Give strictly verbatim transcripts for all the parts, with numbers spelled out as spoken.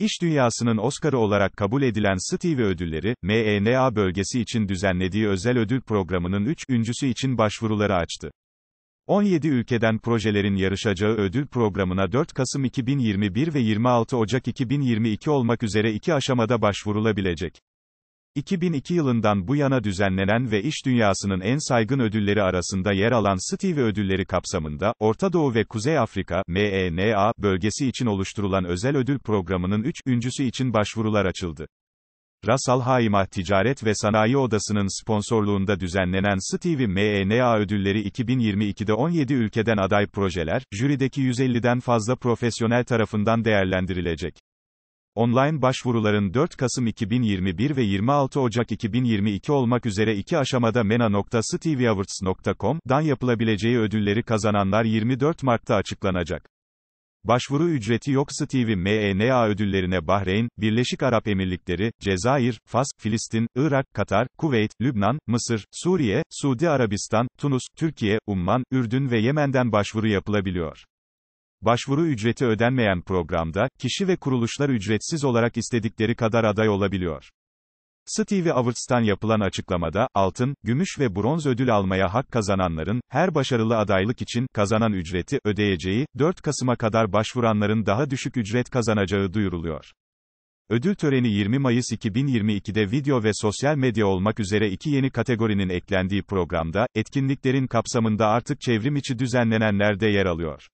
İş dünyasının Oscar'ı olarak kabul edilen Stevie ödülleri, MENA bölgesi için düzenlediği özel ödül programının üçüncüsü için başvuruları açtı. on yedi ülkeden projelerin yarışacağı ödül programına dört Kasım iki bin yirmi bir ve yirmi altı Ocak iki bin yirmi iki olmak üzere iki aşamada başvurulabilecek. iki bin iki yılından bu yana düzenlenen ve iş dünyasının en saygın ödülleri arasında yer alan Stevie ödülleri kapsamında, Orta Doğu ve Kuzey Afrika, MENA, bölgesi için oluşturulan özel ödül programının üçüncüsü için başvurular açıldı. Ras Al Khaimah Ticaret ve Sanayi Odası'nın sponsorluğunda düzenlenen Stevie MENA ödülleri iki bin yirmi iki'de on yedi ülkeden aday projeler, jürideki yüz elliden fazla profesyonel tarafından değerlendirilecek. Online başvuruların dört Kasım iki bin yirmi bir ve yirmi altı Ocak iki bin yirmi iki olmak üzere iki aşamada mena nokta Stevie Awards nokta com'dan yapılabileceği ödülleri kazananlar yirmi dört Mart'ta açıklanacak. Başvuru ücreti yok. Stevie MENA ödüllerine Bahreyn, Birleşik Arap Emirlikleri, Cezayir, Fas, Filistin, Irak, Katar, Kuveyt, Lübnan, Mısır, Suriye, Suudi Arabistan, Tunus, Türkiye, Umman, Ürdün ve Yemen'den başvuru yapılabiliyor. Başvuru ücreti ödenmeyen programda, kişi ve kuruluşlar ücretsiz olarak istedikleri kadar aday olabiliyor. Stevie Awards'tan yapılan açıklamada, altın, gümüş ve bronz ödül almaya hak kazananların, her başarılı adaylık için, kazanan ücreti, ödeyeceği, dört Kasım'a kadar başvuranların daha düşük ücret kazanacağı duyuruluyor. Ödül töreni yirmi Mayıs iki bin yirmi iki'de video ve sosyal medya olmak üzere iki yeni kategorinin eklendiği programda, etkinliklerin kapsamında artık çevrim içi düzenlenenler de yer alıyor.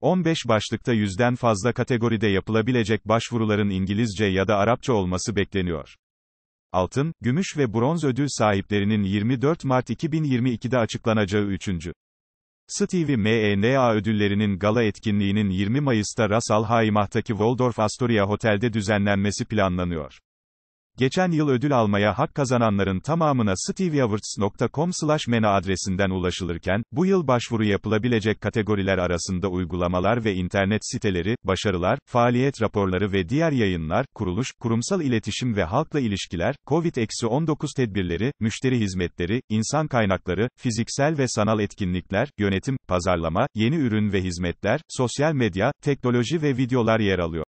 on beş başlıkta yüzden fazla kategoride yapılabilecek başvuruların İngilizce ya da Arapça olması bekleniyor. Altın, gümüş ve bronz ödül sahiplerinin yirmi dört Mart iki bin yirmi iki'de açıklanacağı üçüncü Stevie MENA ödüllerinin gala etkinliğinin yirmi Mayıs'ta Ras Al Khaimah'taki Waldorf Astoria Hotel'de düzenlenmesi planlanıyor. Geçen yıl ödül almaya hak kazananların tamamına Stevie Awards nokta com slash mena adresinden ulaşılırken, bu yıl başvuru yapılabilecek kategoriler arasında uygulamalar ve internet siteleri, başarılar, faaliyet raporları ve diğer yayınlar, kuruluş, kurumsal iletişim ve halkla ilişkiler, COVID on dokuz tedbirleri, müşteri hizmetleri, insan kaynakları, fiziksel ve sanal etkinlikler, yönetim, pazarlama, yeni ürün ve hizmetler, sosyal medya, teknoloji ve videolar yer alıyor.